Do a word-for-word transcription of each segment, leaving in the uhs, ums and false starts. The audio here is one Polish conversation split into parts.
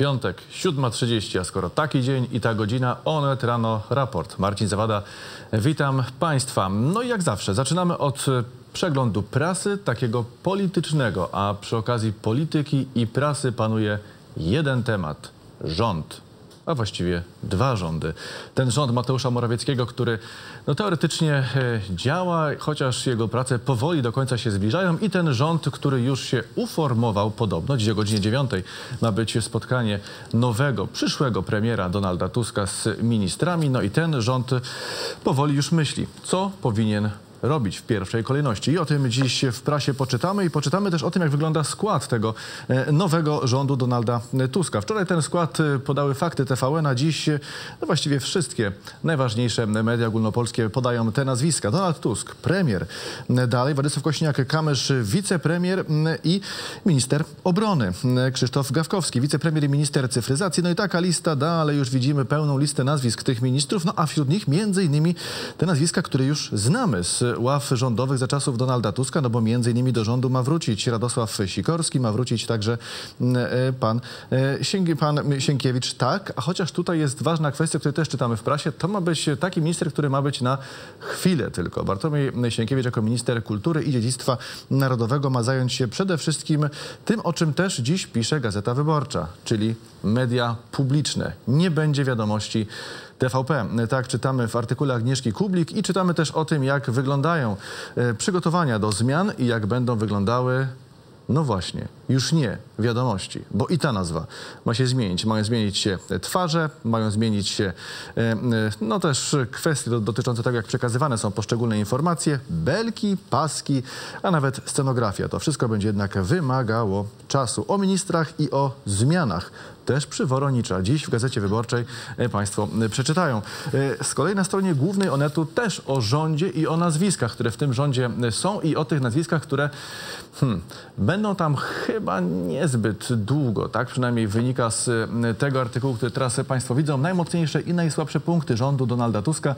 Piątek, siódma trzydzieści, a skoro taki dzień i ta godzina, Onet Rano, raport. Marcin Zawada, witam Państwa. No i jak zawsze, zaczynamy od przeglądu prasy, takiego politycznego, a przy okazji polityki i prasy panuje jeden temat – rząd. A właściwie dwa rządy. Ten rząd Mateusza Morawieckiego, który no, teoretycznie działa, chociaż jego prace powoli do końca się zbliżają, i ten rząd, który już się uformował podobno. Dziś o godzinie dziewiątej ma być spotkanie nowego, przyszłego premiera Donalda Tuska z ministrami. No i ten rząd powoli już myśli, co powinien robić w pierwszej kolejności. I o tym dziś w prasie poczytamy i poczytamy też o tym, jak wygląda skład tego nowego rządu Donalda Tuska. Wczoraj ten skład podały Fakty T V N, a dziś no właściwie wszystkie najważniejsze media ogólnopolskie podają te nazwiska. Donald Tusk, premier, dalej Władysław Kośniak-Kamysz, wicepremier i minister obrony. Krzysztof Gawkowski, wicepremier i minister cyfryzacji. No i taka lista, dalej już widzimy pełną listę nazwisk tych ministrów, no a wśród nich między innymi te nazwiska, które już znamy z ław rządowych za czasów Donalda Tuska, no bo między innymi do rządu ma wrócić Radosław Sikorski, ma wrócić także pan, pan Sienkiewicz. Tak, a chociaż tutaj jest ważna kwestia, której też czytamy w prasie, to ma być taki minister, który ma być na chwilę tylko. Bartomiej Sienkiewicz jako minister kultury i dziedzictwa narodowego ma zająć się przede wszystkim tym, o czym też dziś pisze Gazeta Wyborcza, czyli media publiczne. Nie będzie wiadomości T V P. Tak czytamy w artykule Agnieszki Kublik i czytamy też o tym, jak wyglądają przygotowania do zmian i jak będą wyglądały, no właśnie, już nie wiadomości, bo i ta nazwa ma się zmienić. Mają zmienić się twarze, mają zmienić się no też kwestie dotyczące tego, jak przekazywane są poszczególne informacje, belki, paski, a nawet scenografia. To wszystko będzie jednak wymagało czasu. O ministrach i o zmianach też przyworonnicza dziś w Gazecie Wyborczej Państwo przeczytają. Z kolei na stronie głównej Onetu też o rządzie i o nazwiskach, które w tym rządzie są, i o tych nazwiskach, które hmm, będą tam chyba niezbyt długo. Tak przynajmniej wynika z tego artykułu, który teraz Państwo widzą. Najmocniejsze i najsłabsze punkty rządu Donalda Tuska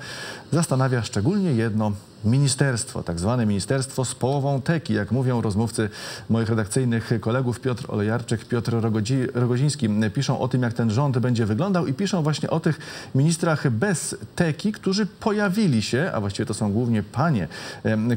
zastanawia szczególnie jedno ministerstwo, tak zwane ministerstwo z połową teki, jak mówią rozmówcy moich redakcyjnych kolegów Piotr Olejarczyk, Piotr Rogodzi, Rogoziński. Piszą o tym, jak ten rząd będzie wyglądał, i piszą właśnie o tych ministrach bez teki, którzy pojawili się, a właściwie to są głównie panie,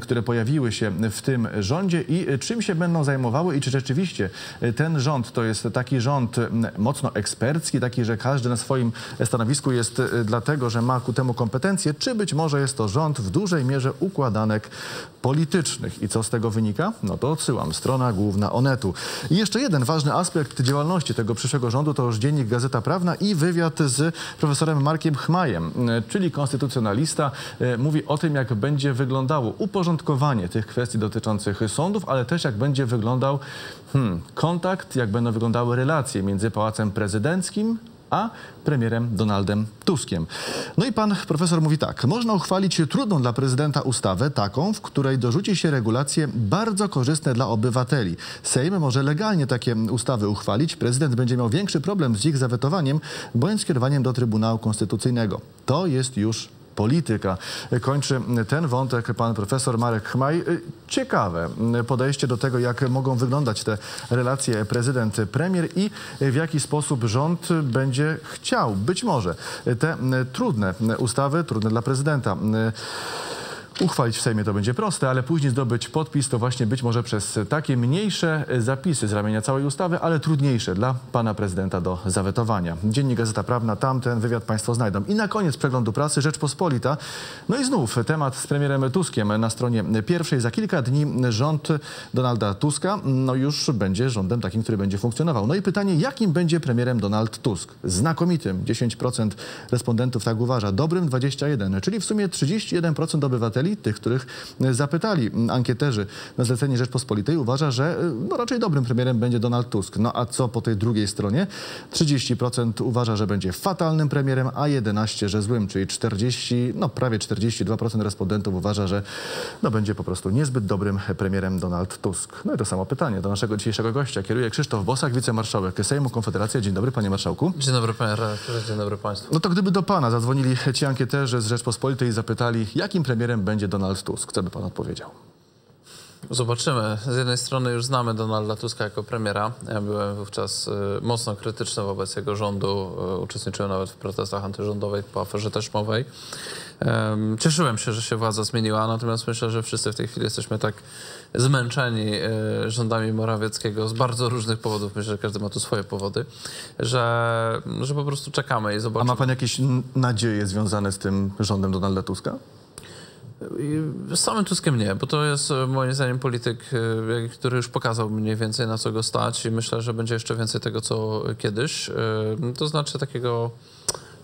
które pojawiły się w tym rządzie, i czym się będą zajmowały i czy rzeczywiście ten rząd to jest taki rząd mocno ekspercki, taki, że każdy na swoim stanowisku jest dlatego, że ma ku temu kompetencje, czy być może jest to rząd w dużej mierze układanek politycznych. I co z tego wynika? No to odsyłam. Strona główna Onetu. I jeszcze jeden ważny aspekt działalności tego przyszłego rządu to już dziennik Gazeta Prawna i wywiad z profesorem Markiem Chmajem, czyli konstytucjonalista. Mówi o tym, jak będzie wyglądało uporządkowanie tych kwestii dotyczących sądów, ale też jak będzie wyglądał hmm, kontakt, jak będą wyglądały relacje między Pałacem Prezydenckim a premierem Donaldem Tuskiem. No i pan profesor mówi tak. Można uchwalić trudną dla prezydenta ustawę, taką, w której dorzuci się regulacje bardzo korzystne dla obywateli. Sejm może legalnie takie ustawy uchwalić. Prezydent będzie miał większy problem z ich zawetowaniem bądź skierowaniem do Trybunału Konstytucyjnego. To jest już polityka. Kończy ten wątek pan profesor Marek Chmaj. Ciekawe podejście do tego, jak mogą wyglądać te relacje prezydent-premier i w jaki sposób rząd będzie chciał, być może, te trudne ustawy, trudne dla prezydenta, uchwalić w Sejmie. To będzie proste, ale później zdobyć podpis to właśnie być może przez takie mniejsze zapisy z ramienia całej ustawy, ale trudniejsze dla pana prezydenta do zawetowania. Dziennik Gazeta Prawna, tamten wywiad Państwo znajdą. I na koniec przeglądu prasy Rzeczpospolita. No i znów temat z premierem Tuskiem na stronie pierwszej. Za kilka dni rząd Donalda Tuska no już będzie rządem takim, który będzie funkcjonował. No i pytanie, jakim będzie premierem Donald Tusk? Znakomitym. dziesięć procent respondentów tak uważa. Dobrym dwadzieścia jeden procent, czyli w sumie trzydzieści jeden procent obywateli, tych, których zapytali ankieterzy na zlecenie Rzeczpospolitej, uważa, że no, raczej dobrym premierem będzie Donald Tusk. No a co po tej drugiej stronie? trzydzieści procent uważa, że będzie fatalnym premierem, a jedenaście procent, że złym, czyli czterdzieści, no prawie czterdzieści dwa procent respondentów uważa, że no, będzie po prostu niezbyt dobrym premierem Donald Tusk. No i to samo pytanie do naszego dzisiejszego gościa kieruje Krzysztof Bosak, wicemarszałek Sejmu Konfederacja. Dzień dobry, panie marszałku. Dzień dobry, panie redaktorze, dzień dobry państwu. No to gdyby do pana zadzwonili ci ankieterzy z Rzeczpospolitej i zapytali, jakim premierem będzie Donald Tusk, co by pan odpowiedział? Zobaczymy. Z jednej strony już znamy Donalda Tuska jako premiera. Ja byłem wówczas mocno krytyczny wobec jego rządu. Uczestniczyłem nawet w protestach antyrządowych po aferze taśmowej. Cieszyłem się, że się władza zmieniła, natomiast myślę, że wszyscy w tej chwili jesteśmy tak zmęczeni rządami Morawieckiego z bardzo różnych powodów. Myślę, że każdy ma tu swoje powody, że, że po prostu czekamy i zobaczymy. A ma pan jakieś nadzieje związane z tym rządem Donalda Tuska? Z samym Tuskiem nie, bo to jest moim zdaniem polityk, który już pokazał mniej więcej na co go stać i myślę, że będzie jeszcze więcej tego co kiedyś. To znaczy takiego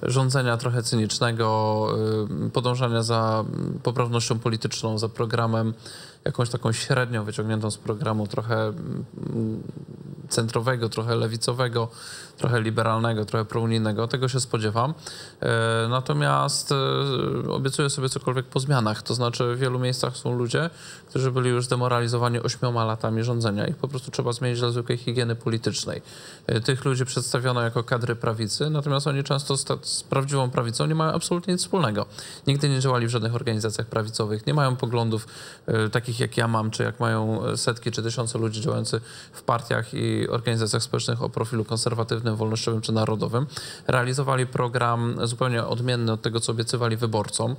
rządzenia trochę cynicznego, podążania za poprawnością polityczną, za programem, jakąś taką średnią wyciągniętą z programu trochę centrowego, trochę lewicowego, trochę liberalnego, trochę prounijnego. Tego się spodziewam. Natomiast obiecuję sobie cokolwiek po zmianach. To znaczy w wielu miejscach są ludzie, którzy byli już zdemoralizowani ośmioma latami rządzenia. Ich po prostu trzeba zmienić dla zwykłej higieny politycznej. Tych ludzi przedstawiono jako kadry prawicy, natomiast oni często z prawdziwą prawicą nie mają absolutnie nic wspólnego. Nigdy nie działali w żadnych organizacjach prawicowych, nie mają poglądów takich jak ja mam, czy jak mają setki czy tysiące ludzi działających w partiach i organizacjach społecznych o profilu konserwatywnym, wolnościowym czy narodowym. Realizowali program zupełnie odmienny od tego, co obiecywali wyborcom,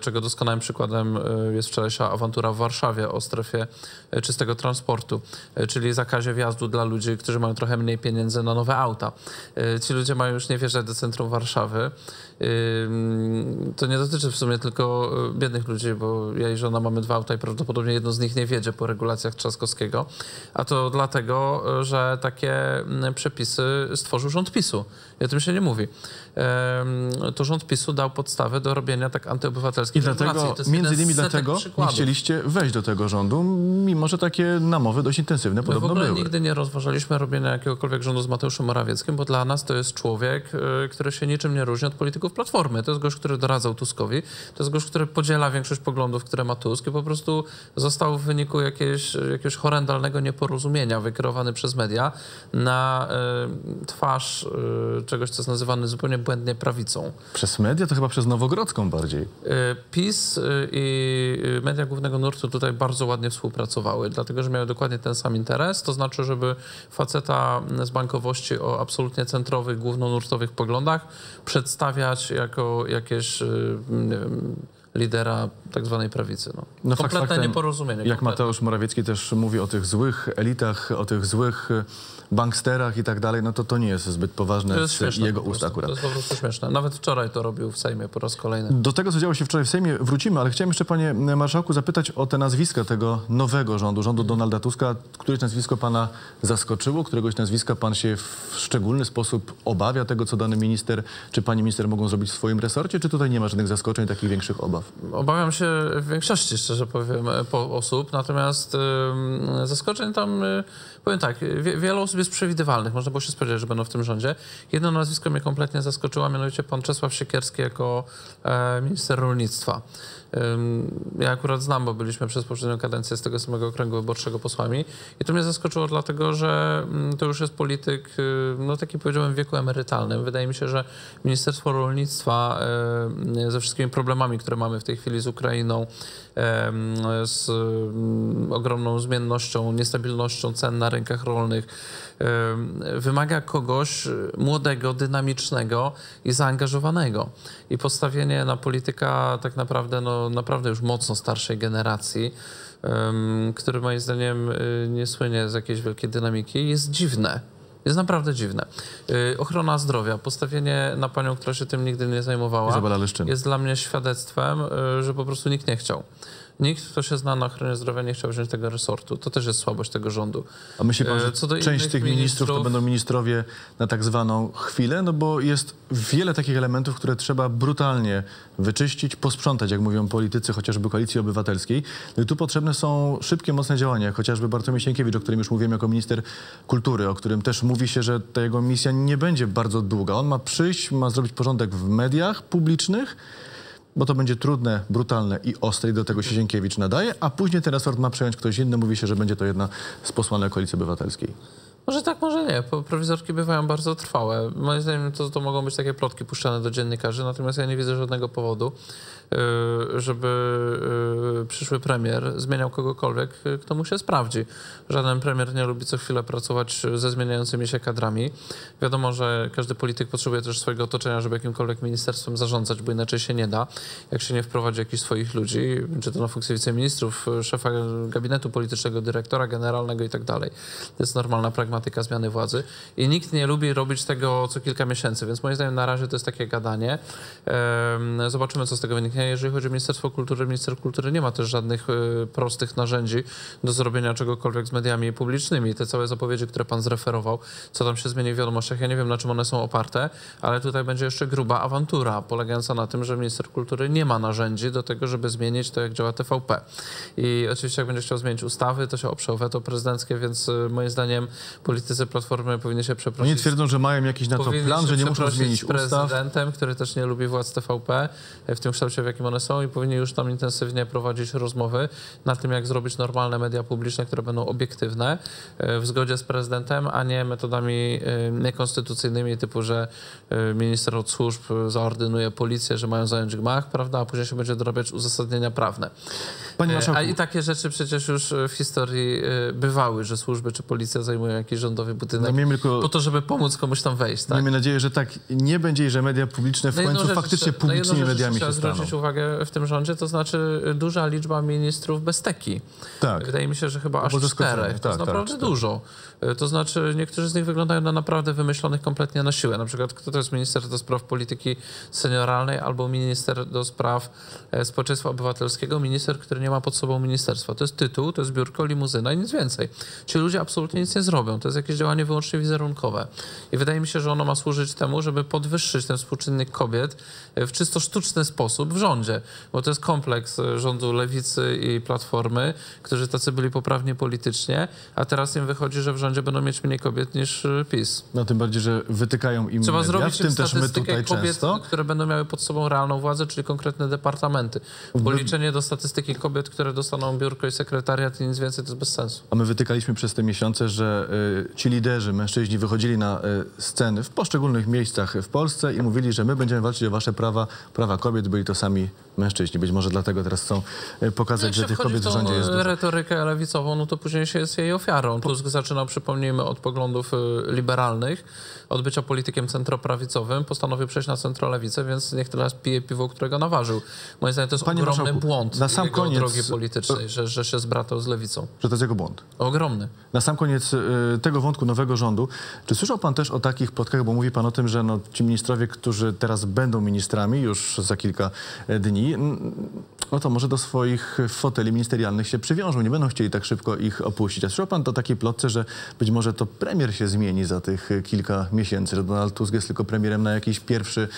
czego doskonałym przykładem jest wczorajsza awantura w Warszawie o strefie czystego transportu, czyli zakazie wjazdu dla ludzi, którzy mają trochę mniej pieniędzy na nowe auta. Ci ludzie mają już nie wjeżdżać do centrum Warszawy. To nie dotyczy w sumie tylko biednych ludzi, bo ja i żona mamy dwa auta i prawdopodobnie Podobnie jedno z nich nie wiedzie po regulacjach Trzaskowskiego, a to dlatego, że takie przepisy stworzył rząd PiSu. I o tym się nie mówi. To rząd PiSu dał podstawę do robienia tak antyobywatelskich regulacji. I dlatego, między innymi dlatego nie chcieliście wejść do tego rządu, mimo że takie namowy dość intensywne podobno były. My w ogóle nigdy nie rozważaliśmy robienia jakiegokolwiek rządu z Mateuszem Morawieckim, bo dla nas to jest człowiek, który się niczym nie różni od polityków Platformy. To jest gość, który doradzał Tuskowi, to jest gość, który podziela większość poglądów, które ma Tusk i po prostu został w wyniku jakiegoś, jakiegoś horrendalnego nieporozumienia wykierowany przez media na y, twarz y, czegoś, co jest nazywane zupełnie błędnie prawicą. Przez media? To chyba przez Nowogrodzką bardziej. Y, PiS i y, y, media głównego nurtu tutaj bardzo ładnie współpracowały, dlatego że miały dokładnie ten sam interes, to znaczy, żeby faceta z bankowości o absolutnie centrowych, głównonurtowych poglądach przedstawiać jako jakieś... Y, nie wiem, lidera tak zwanej prawicy. No. No kompletne fakt, faktem, nieporozumienie. Jak kompletne. Mateusz Morawiecki też mówi o tych złych elitach, o tych złych banksterach i tak dalej, no to to nie jest zbyt poważne to jest z śmieszne, jego ust akurat. To jest po prostu śmieszne. Nawet wczoraj to robił w Sejmie po raz kolejny. Do tego, co działo się wczoraj w Sejmie wrócimy, ale chciałem jeszcze, panie marszałku, zapytać o te nazwiska tego nowego rządu, rządu Donalda Tuska. Któreś nazwisko pana zaskoczyło? Któregoś nazwiska pan się w szczególny sposób obawia tego, co dany minister czy pani minister mogą zrobić w swoim resorcie? Czy tutaj nie ma żadnych zaskoczeń, takich większych obaw? Obawiam się w większości, szczerze powiem, po osób, natomiast y, zaskoczeń tam, y, powiem tak, wie, wiele osób jest przewidywalnych, można było się spodziewać, że będą w tym rządzie. Jedno nazwisko mnie kompletnie zaskoczyło, a mianowicie pan Czesław Siekierski jako e, minister rolnictwa. Ja akurat znam, bo byliśmy przez poprzednią kadencję z tego samego okręgu wyborczego posłami i to mnie zaskoczyło dlatego, że to już jest polityk, no taki powiedziałem, w wieku emerytalnym. Wydaje mi się, że Ministerstwo Rolnictwa ze wszystkimi problemami, które mamy w tej chwili z Ukrainą, z ogromną zmiennością, niestabilnością cen na rynkach rolnych, wymaga kogoś młodego, dynamicznego i zaangażowanego. I postawienie na polityka tak naprawdę, no, naprawdę już mocno starszej generacji, um, który moim zdaniem nie słynie z jakiejś wielkiej dynamiki, jest dziwne. Jest naprawdę dziwne. Yy, ochrona zdrowia, postawienie na panią, która się tym nigdy nie zajmowała, jest dla mnie świadectwem, yy, że po prostu nikt nie chciał. Nikt, kto się zna na ochronie zdrowia, nie chciał wziąć tego resortu. To też jest słabość tego rządu. A myśli pan, że część tych ministrów, ministrów to będą ministrowie na tak zwaną chwilę? No bo jest wiele takich elementów, które trzeba brutalnie wyczyścić, posprzątać, jak mówią politycy chociażby Koalicji Obywatelskiej. No i tu potrzebne są szybkie, mocne działania. Chociażby Bartomiej Sienkiewicz, o którym już mówiłem jako minister kultury, o którym też mówi się, że ta jego misja nie będzie bardzo długa. On ma przyjść, ma zrobić porządek w mediach publicznych, bo to będzie trudne, brutalne i ostre i do tego się Sienkiewicz nadaje, a później ten resort ma przejąć ktoś inny. Mówi się, że będzie to jedna z posłanek Koalicji Obywatelskiej. Może tak, może nie. Prowizorki bywają bardzo trwałe. Moim zdaniem to, to mogą być takie plotki puszczane do dziennikarzy, natomiast ja nie widzę żadnego powodu, żeby przyszły premier zmieniał kogokolwiek, kto mu się sprawdzi. Żaden premier nie lubi co chwilę pracować ze zmieniającymi się kadrami. Wiadomo, że każdy polityk potrzebuje też swojego otoczenia, żeby jakimkolwiek ministerstwem zarządzać, bo inaczej się nie da, jak się nie wprowadzi jakichś swoich ludzi, czy to na funkcję wiceministrów, szefa gabinetu politycznego, dyrektora generalnego i tak dalej. To jest normalna pragmatyka zmiany władzy i nikt nie lubi robić tego co kilka miesięcy, więc moim zdaniem na razie to jest takie gadanie. Zobaczymy, co z tego wyniknie. Jeżeli chodzi o Ministerstwo Kultury, minister kultury nie ma też żadnych prostych narzędzi do zrobienia czegokolwiek z mediami publicznymi. Te całe zapowiedzi, które pan zreferował, co tam się zmieni w wiadomościach, ja nie wiem, na czym one są oparte, ale tutaj będzie jeszcze gruba awantura polegająca na tym, że minister kultury nie ma narzędzi do tego, żeby zmienić to, jak działa T V P. I oczywiście jak będzie chciał zmienić ustawy, to się oprze o weto prezydenckie, więc moim zdaniem politycy Platformy powinni się przeprosić. Oni twierdzą, że mają jakiś na to plan, że nie muszą zmienić ustaw. Prezydentem, który też nie lubi władz T V P w tym kształcie, w jakim one są, i powinni już tam intensywnie prowadzić rozmowy nad tym, jak zrobić normalne media publiczne, które będą obiektywne, w zgodzie z prezydentem, a nie metodami niekonstytucyjnymi, typu, że minister od służb zaordynuje policję, że mają zająć gmach, prawda, a później się będzie dorabiać uzasadnienia prawne. Panie marszałku. A i takie rzeczy przecież już w historii bywały, że służby czy policja zajmują jakiś rządowy budynek, no, tylko po to, żeby pomóc komuś tam wejść. Tak? Miejmy nadzieję, że tak nie będzie i że media publiczne w no końcu rzecz, faktycznie publicznymi no mediami się staną. Trzeba zwrócić uwagę w tym rządzie, to znaczy duża liczba ministrów bez teki. Tak. Wydaje mi się, że chyba aż czterech. Tak, to jest tak, naprawdę tak, dużo. To znaczy niektórzy z nich wyglądają na naprawdę wymyślonych kompletnie na siłę. Na przykład kto to jest minister do spraw polityki senioralnej albo minister do spraw społeczeństwa obywatelskiego, minister, który nie ma pod sobą ministerstwa. To jest tytuł, to jest biurko, limuzyna i nic więcej. Ci ludzie absolutnie nic nie zrobią. To jest jakieś działanie wyłącznie wizerunkowe. I wydaje mi się, że ono ma służyć temu, żeby podwyższyć ten współczynnik kobiet w czysto sztuczny sposób w rządzie. Bo to jest kompleks rządu Lewicy i Platformy, którzy tacy byli poprawni politycznie, a teraz im wychodzi, że w rządzie będą mieć mniej kobiet niż PiS. No tym bardziej, że wytykają im trzeba media, zrobić w tym też my tutaj kobiet, często. Które będą miały pod sobą realną władzę, czyli konkretne departamenty. Policzenie do statystyki kobiet, które dostaną biurko i sekretariat i nic więcej, to jest bez sensu. A my wytykaliśmy przez te miesiące, że y, ci liderzy, mężczyźni wychodzili na y, sceny w poszczególnych miejscach w Polsce i mówili, że my będziemy walczyć o wasze prawa, prawa kobiet, byli to sami mężczyźni. Być może dlatego teraz chcą pokazać, no że tych kobiet w rządzie jest dużo. Retorykę lewicową, no to później się jest jej ofiarą. Tusk zaczynał, przypomnijmy, od poglądów liberalnych, od bycia politykiem centroprawicowym, postanowił przejść na centrolewicę, więc niech teraz pije piwo, którego naważył. Moim zdaniem to jest Panie ogromny marszałku, błąd na sam jego koniec drogi politycznej, że, że się zbratał z lewicą. Że to jest jego błąd. Ogromny. Na sam koniec tego wątku nowego rządu, czy słyszał pan też o takich plotkach, bo mówi pan o tym, że no, ci ministrowie, którzy teraz będą ministrami już za kilka dni, no to może do swoich foteli ministerialnych się przywiążą, nie będą chcieli tak szybko ich opuścić. A słyszał pan to takiej plotce, że być może to premier się zmieni za tych kilka miesięcy, że Donald Tusk jest tylko premierem na jakiś pierwszy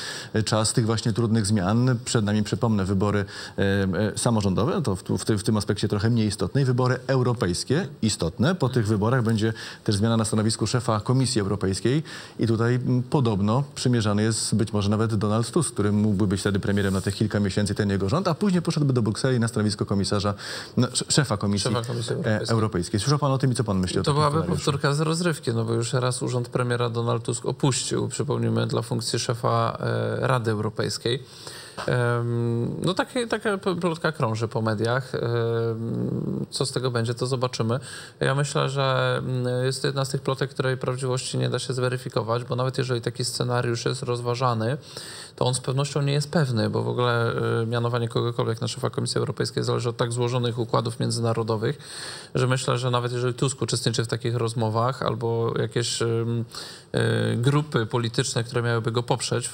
czas tych właśnie trudnych zmian. Przed nami, przypomnę, wybory e, e, samorządowe, to w, w, w tym aspekcie trochę mniej istotne, i wybory europejskie istotne. Po tych wyborach będzie też zmiana na stanowisku szefa Komisji Europejskiej i tutaj m, podobno przymierzany jest być może nawet Donald Tusk, który mógłby być wtedy premierem na tych kilka miesięcy, ten jego rząd, a później poszedłby do Brukseli na stanowisko komisarza, no, szefa Komisji, szefa Komisji Europejskiej. Europejskiej. Słyszał pan o tym i co pan myśli o tym? To byłaby powtórka z rozrywki, no bo już raz urząd premiera Donald Tusk opuścił, przypomnijmy, dla funkcji szefa Rady Europejskiej. No takie, taka plotka krąży po mediach. Co z tego będzie, to zobaczymy. Ja myślę, że jest to jedna z tych plotek, której prawdziwości nie da się zweryfikować, bo nawet jeżeli taki scenariusz jest rozważany, to on z pewnością nie jest pewny, bo w ogóle mianowanie kogokolwiek na szefa Komisji Europejskiej zależy od tak złożonych układów międzynarodowych, że myślę, że nawet jeżeli Tusk uczestniczy w takich rozmowach albo jakieś grupy polityczne, które miałyby go poprzeć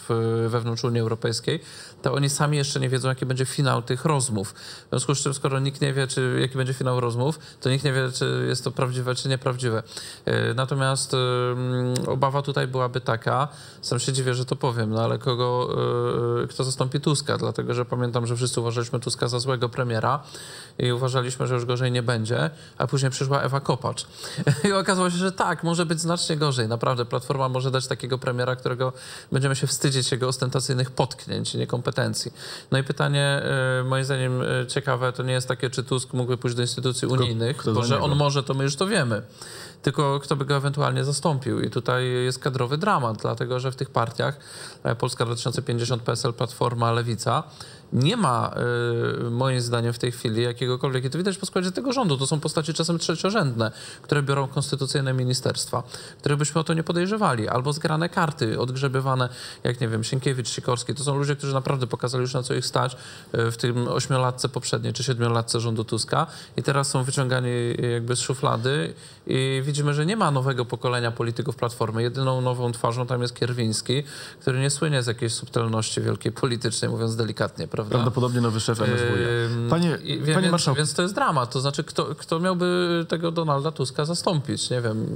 wewnątrz Unii Europejskiej, to oni sami jeszcze nie wiedzą, jaki będzie finał tych rozmów. W związku z czym, skoro nikt nie wie, czy, jaki będzie finał rozmów, to nikt nie wie, czy jest to prawdziwe, czy nieprawdziwe. Natomiast obawa tutaj byłaby taka, sam się dziwię, że to powiem, no ale kogo, kto zastąpi Tuska, dlatego że pamiętam, że wszyscy uważaliśmy Tuska za złego premiera i uważaliśmy, że już gorzej nie będzie, a później przyszła Ewa Kopacz. I okazało się, że tak, może być znacznie gorzej. Naprawdę, Platforma może dać takiego premiera, którego będziemy się wstydzić jego ostentacyjnych potknięć i niekompetencji. No i pytanie, moim zdaniem ciekawe, to nie jest takie, czy Tusk mógłby pójść do instytucji unijnych, bo że on może, to my już to wiemy, tylko kto by go ewentualnie zastąpił. I tutaj jest kadrowy dramat, dlatego że w tych partiach Polska dwa tysiące pięćdziesiąt, P S L, Platforma, Lewica nie ma y, moim zdaniem w tej chwili jakiegokolwiek, i to widać po składzie tego rządu, to są postacie czasem trzeciorzędne, które biorą konstytucyjne ministerstwa, których byśmy o to nie podejrzewali, albo zgrane karty, odgrzebywane, jak nie wiem, Sienkiewicz, Sikorski, to są ludzie, którzy naprawdę pokazali już, na co ich stać y, w tym ośmiolatce poprzedniej, czy siedmiolatce rządu Tuska, i teraz są wyciągani jakby z szuflady i widzimy, że nie ma nowego pokolenia polityków Platformy. Jedyną nową twarzą tam jest Kierwiński, który nie słynie z jakiejś subtelności wielkiej politycznej, mówiąc delikatnie, prawda? Prawdopodobnie nowy szef M S W. Panie, yy, panie marszałku. Więc to jest dramat. To znaczy, kto, kto miałby tego Donalda Tuska zastąpić? Nie wiem,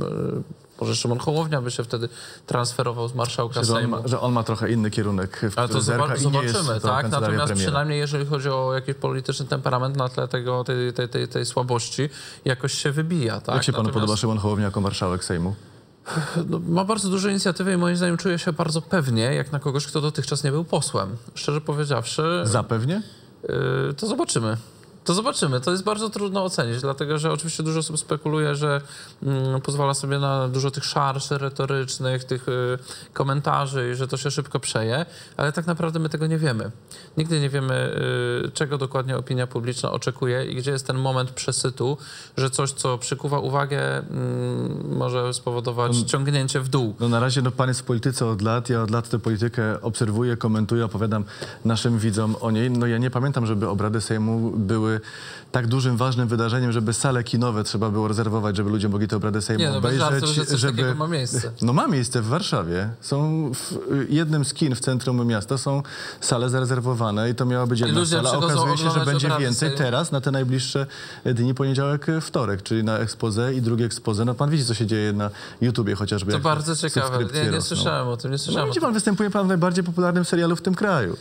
może Szymon Hołownia by się wtedy transferował z marszałka Sejmu. Że on ma, że on ma trochę inny kierunek. W Ale to zerka zobaczymy, i nie jest tak? Natomiast premiera. Przynajmniej jeżeli chodzi o jakiś polityczny temperament, na tle tego, tej, tej, tej, tej słabości jakoś się wybija, tak? Jak się panu Natomiast... podoba Szymon Hołownia jako marszałek Sejmu? No, ma bardzo duże inicjatywy i moim zdaniem czuje się bardzo pewnie, jak na kogoś, kto dotychczas nie był posłem. Szczerze powiedziawszy... Zapewnie? Yy, to zobaczymy. To zobaczymy. To jest bardzo trudno ocenić, dlatego że oczywiście dużo osób spekuluje, że mm, pozwala sobie na dużo tych szarży retorycznych, tych y, komentarzy i że to się szybko przeje, ale tak naprawdę my tego nie wiemy. Nigdy nie wiemy, y, czego dokładnie opinia publiczna oczekuje i gdzie jest ten moment przesytu, że coś, co przykuwa uwagę, y, może spowodować no, ciągnięcie w dół. No na razie no, pan jest w polityce od lat, ja od lat tę politykę obserwuję, komentuję, opowiadam naszym widzom o niej. No ja nie pamiętam, żeby obrady Sejmu były tak dużym, ważnym wydarzeniem, żeby sale kinowe trzeba było rezerwować, żeby ludzie mogli te obrady Sejmu nie, no obejrzeć. Żarty, że coś żeby... takiego ma miejsce. No ma miejsce w Warszawie. Są w jednym z kin w centrum miasta są sale zarezerwowane i to miała być jedna sala. Okazuje się, że będzie więcej teraz na te najbliższe dni, poniedziałek, wtorek, czyli na expose i drugie expose. No pan widzi, co się dzieje na YouTubie chociażby. To bardzo ciekawe. Nie, nie słyszałem o tym, nie słyszałem. No widzi pan, występuje pan w najbardziej popularnym serialu w tym kraju.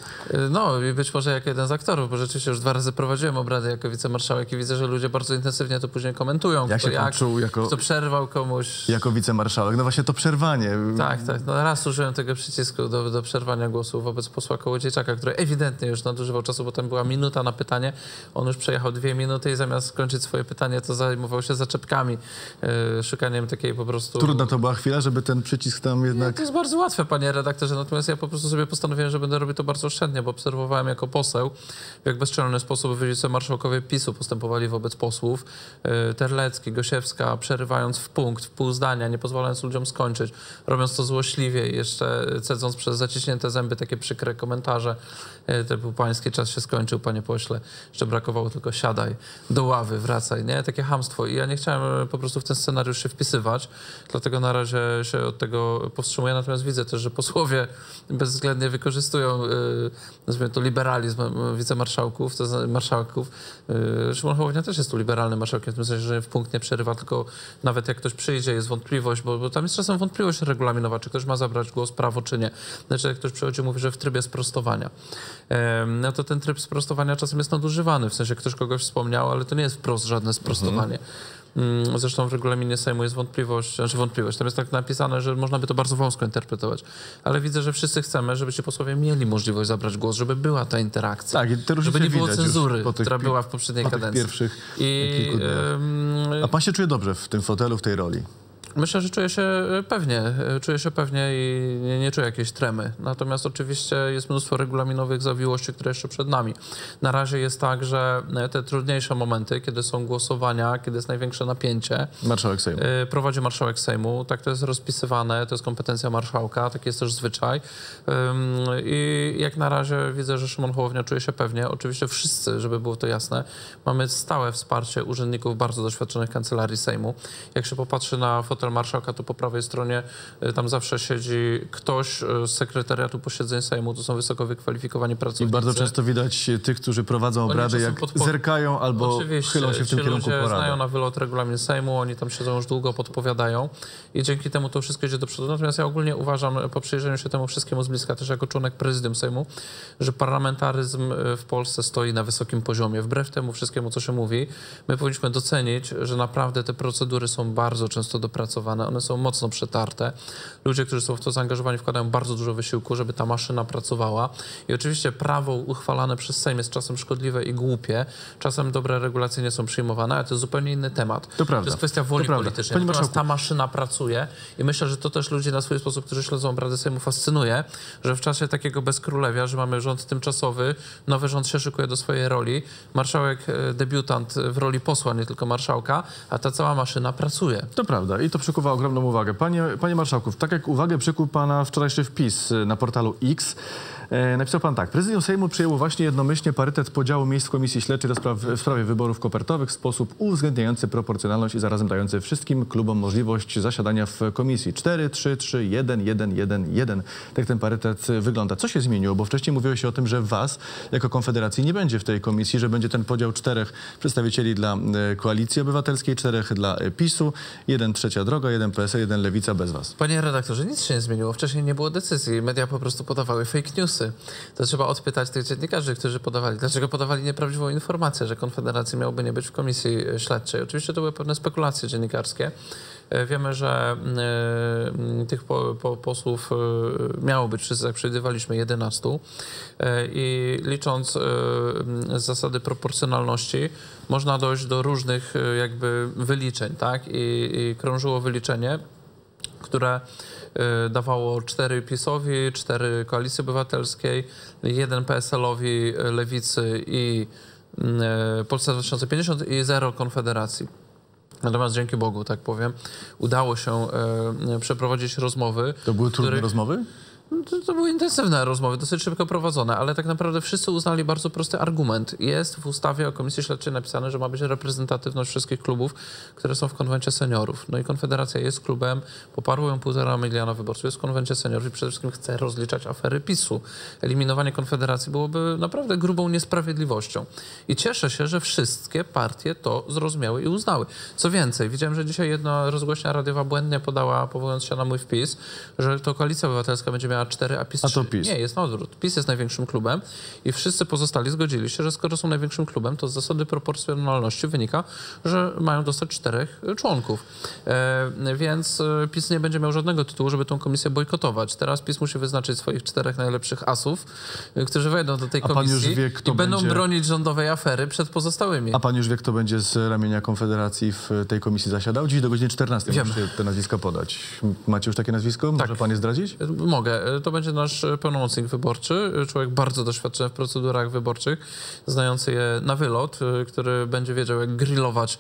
No i być może jako jeden z aktorów, bo rzeczywiście już dwa razy prowadziłem obrady jako wicemarszałek i widzę, że ludzie bardzo intensywnie to później komentują. Ja się jak, czuł jako, kto przerwał komuś. Jako wicemarszałek. No właśnie to przerwanie. Tak, tak. No raz użyłem tego przycisku do, do przerwania głosu wobec posła Kołodziejczaka, który ewidentnie już nadużywał czasu, bo tam była minuta na pytanie. On już przejechał dwie minuty i zamiast skończyć swoje pytanie, to zajmował się zaczepkami, yy, szukaniem takiej po prostu... Trudna to była chwila, żeby ten przycisk tam jednak... No, to jest bardzo łatwe, panie redaktorze. Natomiast ja po prostu sobie postanowiłem, że będę robił to bardzo oszczędnie, bo obserwowałem jako poseł, w jak bezczelny sposób wyjdzie marszałek marszałkowie PiSu postępowali wobec posłów. Terlecki, Gosiewska, przerywając w punkt, w pół zdania, nie pozwalając ludziom skończyć, robiąc to złośliwie i jeszcze cedząc przez zaciśnięte zęby takie przykre komentarze. Typu, pański czas się skończył, panie pośle. Jeszcze brakowało tylko siadaj do ławy, wracaj, nie? Takie chamstwo. I ja nie chciałem po prostu w ten scenariusz się wpisywać, dlatego na razie się od tego powstrzymuję. Natomiast widzę też, że posłowie bezwzględnie wykorzystują, nazwijmy to liberalizm wicemarszałków, to marszałków. Szymon Hołownia też jest tu liberalnym marszałkiem, w tym sensie, że w punkt nie przerywa, tylko nawet jak ktoś przyjdzie, jest wątpliwość, bo, bo tam jest czasem wątpliwość regulaminowa, czy ktoś ma zabrać głos, prawo, czy nie. Znaczy, jak ktoś przychodzi, mówi, że w trybie sprostowania. Ehm, no to ten tryb sprostowania czasem jest nadużywany, w sensie ktoś kogoś wspomniał, ale to nie jest wprost żadne sprostowanie. Mhm. Zresztą w regulaminie Sejmu jest wątpliwość, znaczy wątpliwość, tam jest tak napisane, że można by to bardzo wąsko interpretować, ale widzę, że wszyscy chcemy, żeby ci posłowie mieli możliwość zabrać głos, żeby była ta interakcja, tak, te żeby nie było cenzury, która była w poprzedniej kadencji. Pierwszych I, A pan się czuje dobrze w tym fotelu, w tej roli? Myślę, że czuję się pewnie, czuję się pewnie i nie, nie czuję jakiejś tremy. Natomiast oczywiście jest mnóstwo regulaminowych zawiłości, które jeszcze przed nami. Na razie jest tak, że te trudniejsze momenty, kiedy są głosowania, kiedy jest największe napięcie... Marszałek Sejmu. Prowadzi marszałek Sejmu. Tak to jest rozpisywane, to jest kompetencja marszałka, taki jest też zwyczaj. I jak na razie widzę, że Szymon Hołownia czuje się pewnie. Oczywiście wszyscy, żeby było to jasne, mamy stałe wsparcie urzędników bardzo doświadczonych kancelarii Sejmu. Jak się popatrzy na fotel marszałka, to po prawej stronie tam zawsze siedzi ktoś z sekretariatu posiedzeń Sejmu, to są wysoko wykwalifikowani pracownicy. I bardzo często widać tych, którzy prowadzą obrady, jak podpo... zerkają albo Oczywiście, chylą się w tym kierunku porady. Znają na wylot regulamin Sejmu, oni tam siedzą już długo, podpowiadają i dzięki temu to wszystko idzie do przodu. Natomiast ja ogólnie uważam, po przyjrzeniu się temu wszystkiemu z bliska, też jako członek prezydium Sejmu, że parlamentaryzm w Polsce stoi na wysokim poziomie. Wbrew temu wszystkiemu, co się mówi, my powinniśmy docenić, że naprawdę te procedury są bardzo często dopracowane. wypracowane, one są mocno przetarte. Ludzie, którzy są w to zaangażowani, wkładają bardzo dużo wysiłku, żeby ta maszyna pracowała. I oczywiście prawo uchwalane przez Sejm jest czasem szkodliwe i głupie, czasem dobre regulacje nie są przyjmowane, ale to jest zupełnie inny temat. To, to jest kwestia woli politycznej. Natomiast ta maszyna pracuje i myślę, że to też ludzi na swój sposób, którzy śledzą obrady Sejmu, fascynuje, że w czasie takiego bezkrólewia, że mamy rząd tymczasowy, nowy rząd się szykuje do swojej roli, marszałek debiutant w roli posła, nie tylko marszałka, a ta cała maszyna pracuje. To prawda i to przykuwa ogromną uwagę. Panie, panie marszałku, tak jak uwagę przykuł pana wczorajszy wpis na portalu X, e, napisał pan tak. Prezydium Sejmu przyjęło właśnie jednomyślnie parytet podziału miejsc w Komisji Śledczej do spraw, w sprawie wyborów kopertowych w sposób uwzględniający proporcjonalność i zarazem dający wszystkim klubom możliwość zasiadania w komisji. cztery, trzy, trzy, jeden, jeden, jeden, jeden. Tak ten parytet wygląda. Co się zmieniło? Bo wcześniej mówiło się o tym, że was jako Konfederacji nie będzie w tej komisji, że będzie ten podział czterech przedstawicieli dla Koalicji Obywatelskiej, czterech dla PiSu, jeden Trzecia Droga, jeden P S L, jeden Lewica bez was. Panie redaktorze, nic się nie zmieniło. Wcześniej nie było decyzji. Media po prostu podawały fake newsy. To trzeba odpytać tych dziennikarzy, którzy podawali. Dlaczego podawali nieprawdziwą informację, że Konfederacji miałoby nie być w komisji śledczej? Oczywiście to były pewne spekulacje dziennikarskie. Wiemy, że y, tych po, po, posłów y, miało być, wszyscy jak przewidywaliśmy, jedenastu. Y, I licząc y, zasady proporcjonalności, można dojść do różnych y, jakby wyliczeń, tak? I, i krążyło wyliczenie, które y, dawało cztery PiS-owi, cztery Koalicji Obywatelskiej, jeden P S L-owi, Lewicy i y, Polsce dwa tysiące pięćdziesiąt i zero Konfederacji. Natomiast dzięki Bogu, tak powiem, udało się e, przeprowadzić rozmowy. To były trudne których... rozmowy? To, to były intensywne rozmowy, dosyć szybko prowadzone, ale tak naprawdę wszyscy uznali bardzo prosty argument. Jest w ustawie o Komisji Śledczej napisane, że ma być reprezentatywność wszystkich klubów, które są w konwencie seniorów. No i Konfederacja jest klubem, poparło ją półtora miliona wyborców, jest w konwencie seniorów i przede wszystkim chce rozliczać afery PiSu. Eliminowanie Konfederacji byłoby naprawdę grubą niesprawiedliwością. I cieszę się, że wszystkie partie to zrozumiały i uznały. Co więcej, widziałem, że dzisiaj jedna rozgłośnia radiowa błędnie podała, powołując się na mój wpis, że to Koalicja Obywatelska będzie miała cztery, a PiS, a to PiS. Nie, jest na odwrót. PiS jest największym klubem i wszyscy pozostali zgodzili się, że skoro są największym klubem, to z zasady proporcjonalności wynika, że mają dostać czterech członków. E, więc PiS nie będzie miał żadnego tytułu, żeby tą komisję bojkotować. Teraz PiS musi wyznaczyć swoich czterech najlepszych asów, którzy wejdą do tej komisji już wie, kto i będą będzie... bronić rządowej afery przed pozostałymi. A pan już wie, kto będzie z ramienia Konfederacji w tej komisji zasiadał? Dziś do godziny czternastej muszę te nazwiska podać. Macie już takie nazwisko? Tak. Może pan je zdradzić? Mogę. To będzie nasz pełnomocnik wyborczy, człowiek bardzo doświadczony w procedurach wyborczych, znający je na wylot, który będzie wiedział, jak grillować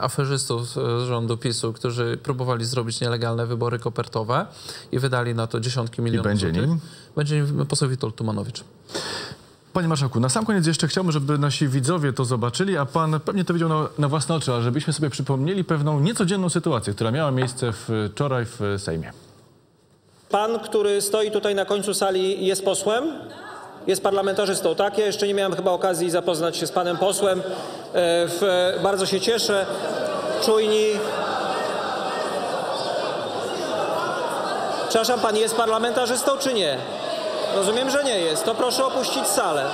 aferzystów z rządu PiSu, którzy próbowali zrobić nielegalne wybory kopertowe i wydali na to dziesiątki milionów. I będzie nim? Będzie nim poseł Witold Tumanowicz. Panie marszałku, na sam koniec jeszcze chciałbym, żeby nasi widzowie to zobaczyli, a pan pewnie to widział na, na własne oczy, ale żebyśmy sobie przypomnieli pewną niecodzienną sytuację, która miała miejsce wczoraj w Sejmie. Pan, który stoi tutaj na końcu sali, jest posłem? Jest parlamentarzystą, tak? Ja jeszcze nie miałem chyba okazji zapoznać się z panem posłem. W, bardzo się cieszę. Czujni. Przepraszam, pan jest parlamentarzystą czy nie? Rozumiem, że nie jest. To proszę opuścić salę.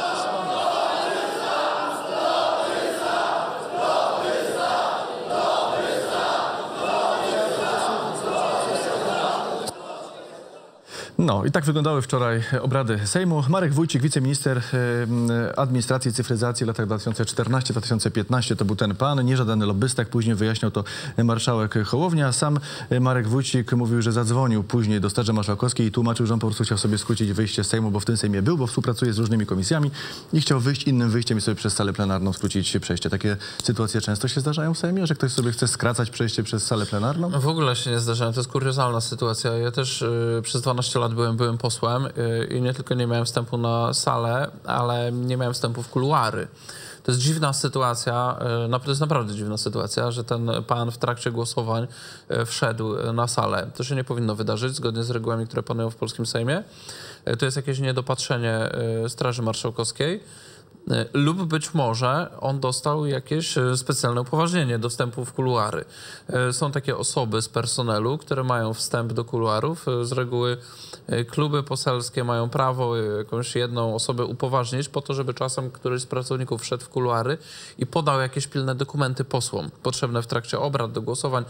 No i tak wyglądały wczoraj obrady Sejmu. Marek Wójcik, wiceminister administracji i cyfryzacji w latach dwa tysiące czternastego do dwa tysiące piętnastego, to był ten pan, nie żaden lobbysta, później wyjaśniał to marszałek Hołownia. Sam Marek Wójcik mówił, że zadzwonił później do Straży Marszałkowskiej i tłumaczył, że on po prostu chciał sobie skrócić wyjście z Sejmu, bo w tym Sejmie był, bo współpracuje z różnymi komisjami i chciał wyjść innym wyjściem i sobie przez salę plenarną skrócić przejście. Takie sytuacje często się zdarzają w Sejmie, że ktoś sobie chce skracać przejście przez salę plenarną? W ogóle się nie zdarzają, to jest kuriozalna sytuacja. Ja też yy, przez dwanaście lat Byłem, byłem posłem i nie tylko nie miałem wstępu na salę, ale nie miałem wstępu w kuluary. To jest dziwna sytuacja, to jest naprawdę dziwna sytuacja, że ten pan w trakcie głosowań wszedł na salę. To się nie powinno wydarzyć zgodnie z regułami, które panują w polskim Sejmie. To jest jakieś niedopatrzenie Straży Marszałkowskiej. lub być może on dostał jakieś specjalne upoważnienie do wstępu w kuluary. Są takie osoby z personelu, które mają wstęp do kuluarów. Z reguły kluby poselskie mają prawo jakąś jedną osobę upoważnić po to, żeby czasem któryś z pracowników wszedł w kuluary i podał jakieś pilne dokumenty posłom potrzebne w trakcie obrad, do głosowań.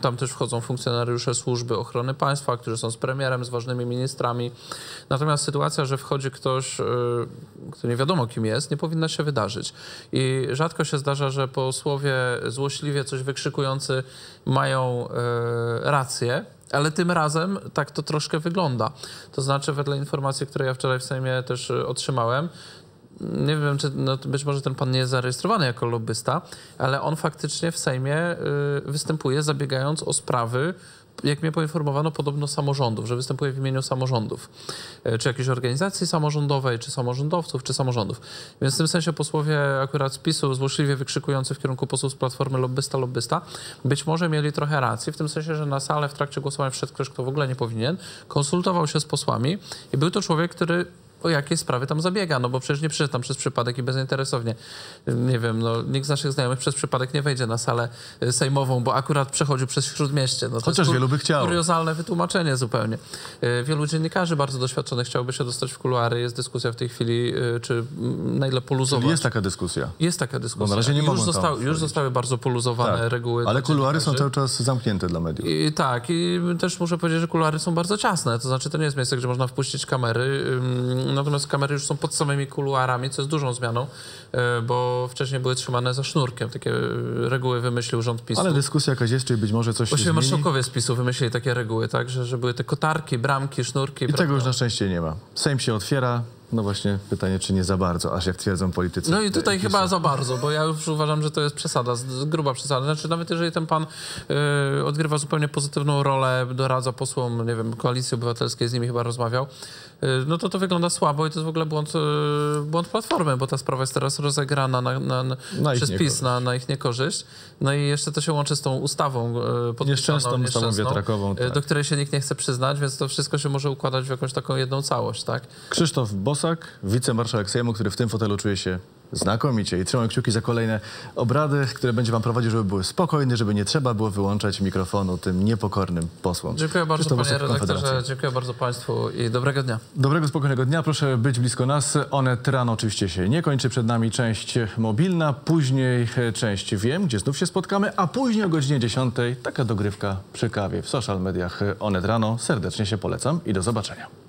Tam też wchodzą funkcjonariusze służby ochrony państwa, którzy są z premierem, z ważnymi ministrami. Natomiast sytuacja, że wchodzi ktoś, kto nie wiadomo kim jest, nie powinna się wydarzyć. I rzadko się zdarza, że posłowie złośliwie coś wykrzykujący mają rację, ale tym razem tak to troszkę wygląda. To znaczy, wedle informacji, które ja wczoraj w Sejmie też otrzymałem, nie wiem, czy no, być może ten pan nie jest zarejestrowany jako lobbysta, ale on faktycznie w Sejmie występuje, zabiegając o sprawy, jak mnie poinformowano, podobno samorządów, że występuje w imieniu samorządów, czy jakiejś organizacji samorządowej, czy samorządowców, czy samorządów. Więc w tym sensie posłowie akurat z PiSu, złośliwie wykrzykujący w kierunku posłów z Platformy lobbysta, lobbysta, być może mieli trochę racji, w tym sensie, że na salę w trakcie głosowań wszedł ktoś, kto w ogóle nie powinien, konsultował się z posłami i był to człowiek, który o jakiej sprawy tam zabiega, no bo przecież nie przyszedł tam przez przypadek i bezinteresownie. Nie wiem, no nikt z naszych znajomych przez przypadek nie wejdzie na salę sejmową, bo akurat przechodził przez Śródmieście. No, chociaż wielu by chciało. Kuriozalne wytłumaczenie zupełnie. Wielu dziennikarzy bardzo doświadczonych chciałoby się dostać w kuluary. Jest dyskusja w tej chwili, czy na ile poluzować. Czyli jest taka dyskusja. Jest taka dyskusja. Bo na razie nie już, zostały, już zostały bardzo poluzowane tak. reguły. Ale kuluary są cały czas zamknięte dla mediów. I, tak. I też muszę powiedzieć, że kuluary są bardzo ciasne. To znaczy, to nie jest miejsce, gdzie można wpuścić kamery. Natomiast kamery już są pod samymi kuluarami, co jest dużą zmianą, bo wcześniej były trzymane za sznurkiem. Takie reguły wymyślił rząd PiSu. Ale dyskusja jakaś jest, czy być może coś się zmieni. Marszałkowie z PiSu wymyślili takie reguły, tak? że, że były te kotarki, bramki, sznurki. I prawda? Tego już na szczęście nie ma. Sejm się otwiera. No właśnie pytanie, czy nie za bardzo, aż jak twierdzą politycy. No i tutaj chyba za bardzo, bo ja już uważam, że to jest przesada, gruba przesada. Znaczy nawet jeżeli ten pan y, odgrywa zupełnie pozytywną rolę, doradza posłom, nie wiem, Koalicji Obywatelskiej, z nimi chyba rozmawiał, y, no to to wygląda słabo i to jest w ogóle błąd, y, błąd Platformy, bo ta sprawa jest teraz rozegrana na, na, na, na przez PiS na, na ich niekorzyść. No i jeszcze to się łączy z tą ustawą podpisaną, nieszczęsną, nieszczęsną ustawą wiatrakową, tak. do której się nikt nie chce przyznać, więc to wszystko się może układać w jakąś taką jedną całość, tak? Krzysztof Bosak, wicemarszałek Sejmu, który w tym fotelu czuje się znakomicie i trzymam kciuki za kolejne obrady, które będzie wam prowadził, żeby były spokojne, żeby nie trzeba było wyłączać mikrofonu tym niepokornym posłom. Dziękuję bardzo, panie redaktorze, dziękuję bardzo państwu i dobrego dnia. Dobrego, spokojnego dnia. Proszę być blisko nas. Onet Rano oczywiście się nie kończy. Przed nami część mobilna, później część Wiem, gdzie znów się spotkamy, a później o godzinie dziesiątej taka dogrywka przy kawie w social mediach Onet Rano. Serdecznie się polecam i do zobaczenia.